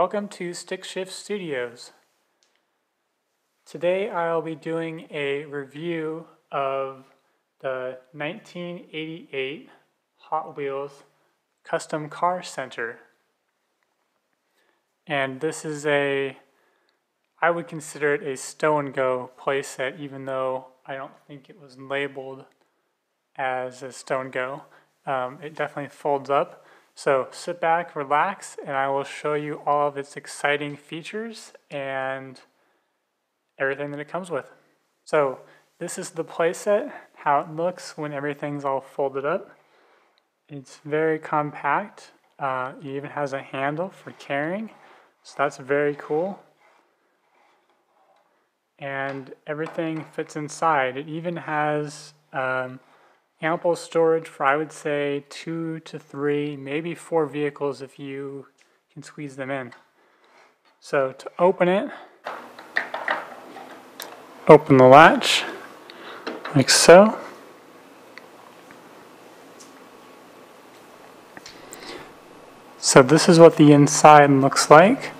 Welcome to Stick Shift Studios. Today I'll be doing a review of the 1988 Hot Wheels Custom Car Center. And this is I would consider it a stow-and-go playset, even though I don't think it was labeled as a stow-and-go. It definitely folds up. So sit back, relax, and I will show you all of its exciting features and everything that it comes with. So this is the playset, how it looks when everything's all folded up. It's very compact. It even has a handle for carrying, so that's very cool. And everything fits inside. It even has ample storage for, I would say, 2 to 3, maybe 4 vehicles if you can squeeze them in. So to open it, open the latch like so. So this is what the inside looks like.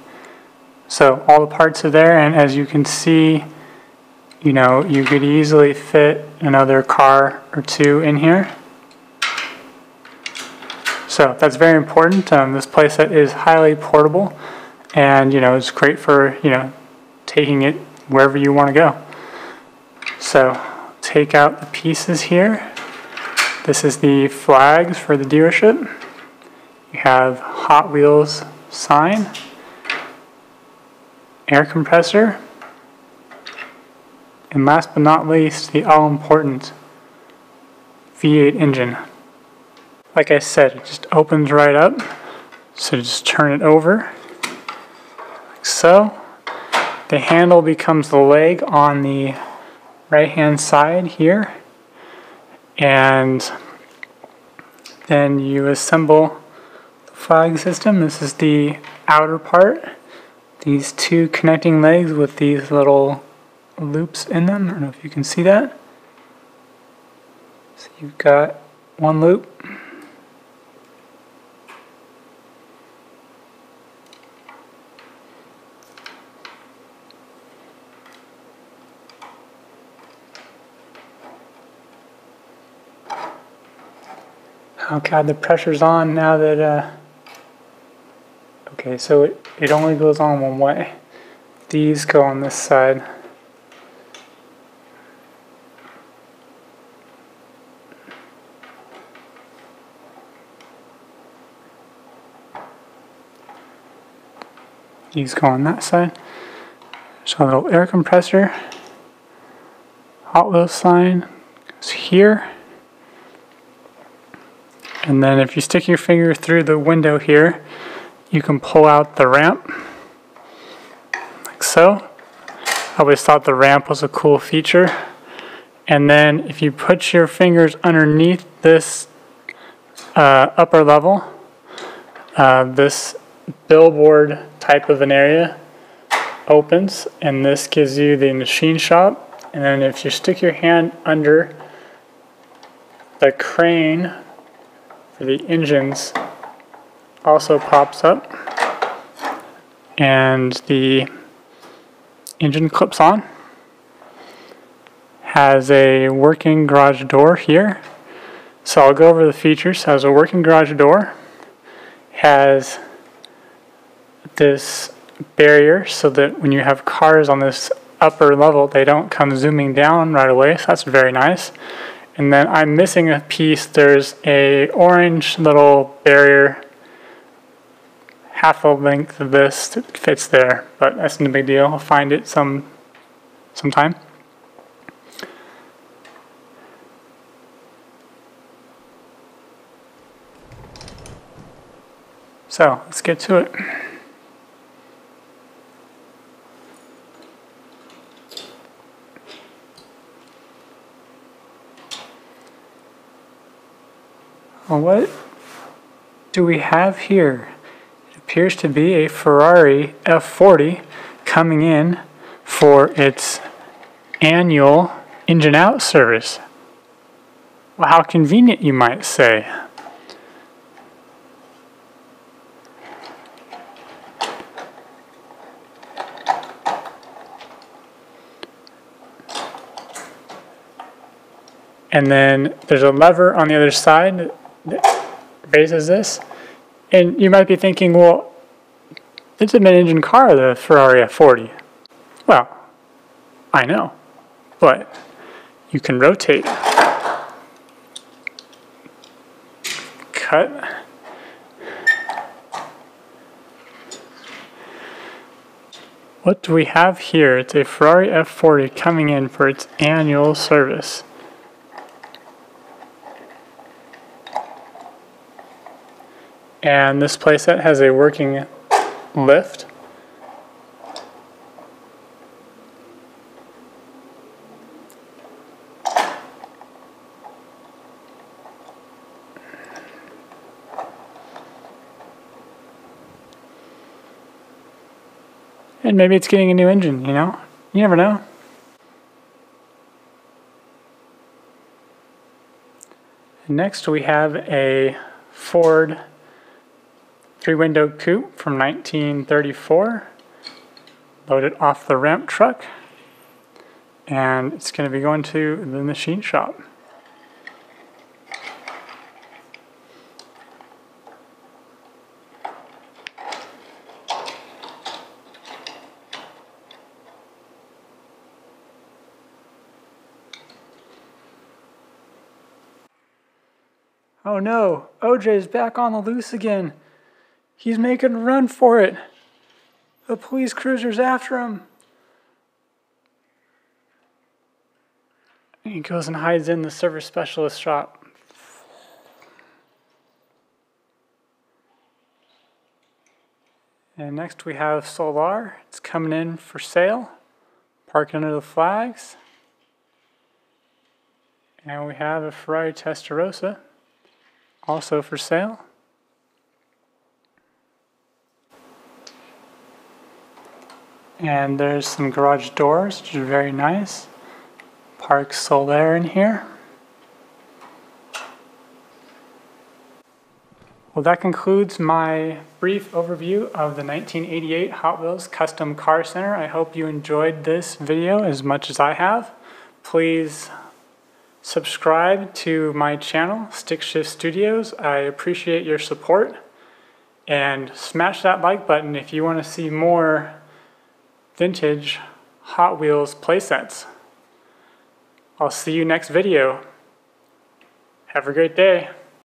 So all the parts are there, and as you can see, you know, you could easily fit another car or 2 in here. So that's very important. This playset is highly portable, and you know, it's great for, you know, taking it wherever you want to go. So take out the pieces here. This is the flags for the dealership. You have Hot Wheels sign, air compressor, and last but not least, the all-important V8 engine. Like I said, it just opens right up, so just turn it over, like so. The handle becomes the leg on the right-hand side here, and then you assemble the flag system. This is the outer part, these 2 connecting legs with these little loops in them. I don't know if you can see that. So you've got one loop. Oh God, the pressure's on now that, okay, so it only goes on one way. These go on this side. These go on that side. So a little air compressor, Hot Wheels sign goes here. And then if you stick your finger through the window here, you can pull out the ramp, like so. I always thought the ramp was a cool feature. And then if you put your fingers underneath this upper level, this billboard type of an area opens, and this gives you the machine shop. And then if you stick your hand under the crane for the engines, also pops up, and the engine clips on. Has a working garage door here, so I'll go over the features. Has a working garage door, has this barrier so that when you have cars on this upper level, they don't come zooming down right away, so that's very nice. And then I'm missing a piece. There's a orange little barrier, half a length of this that fits there, but that's no big deal. I'll find it sometime. So let's get to it. Well, what do we have here? It appears to be a Ferrari F40 coming in for its annual engine out service. Well, how convenient, you might say. and then there's a lever on the other side that raises this. And you might be thinking, well, it's a mid-engine car, the Ferrari F40. Well, I know, but you can rotate, cut, what do we have here? It's a Ferrari F40 coming in for its annual service. And this playset has a working lift. And maybe it's getting a new engine, you know? You never know. Next we have a Ford three-window coupe from 1934, loaded off the ramp truck, and it's going to be going to the machine shop. Oh no, OJ's back on the loose again. He's making a run for it. The police cruiser's after him. And he goes and hides in the service specialist shop. And next we have Sol Air. It's coming in for sale. Parking under the flags. And we have a Ferrari Testarossa, also for sale. And there's some garage doors, which are very nice. Park Sol Air in here. Well, that concludes my brief overview of the 1988 Hot Wheels Custom Car Center. I hope you enjoyed this video as much as I have. Please subscribe to my channel, Stick Shift Studios. I appreciate your support. And smash that like button if you want to see more vintage Hot Wheels playsets. I'll see you next video. Have a great day.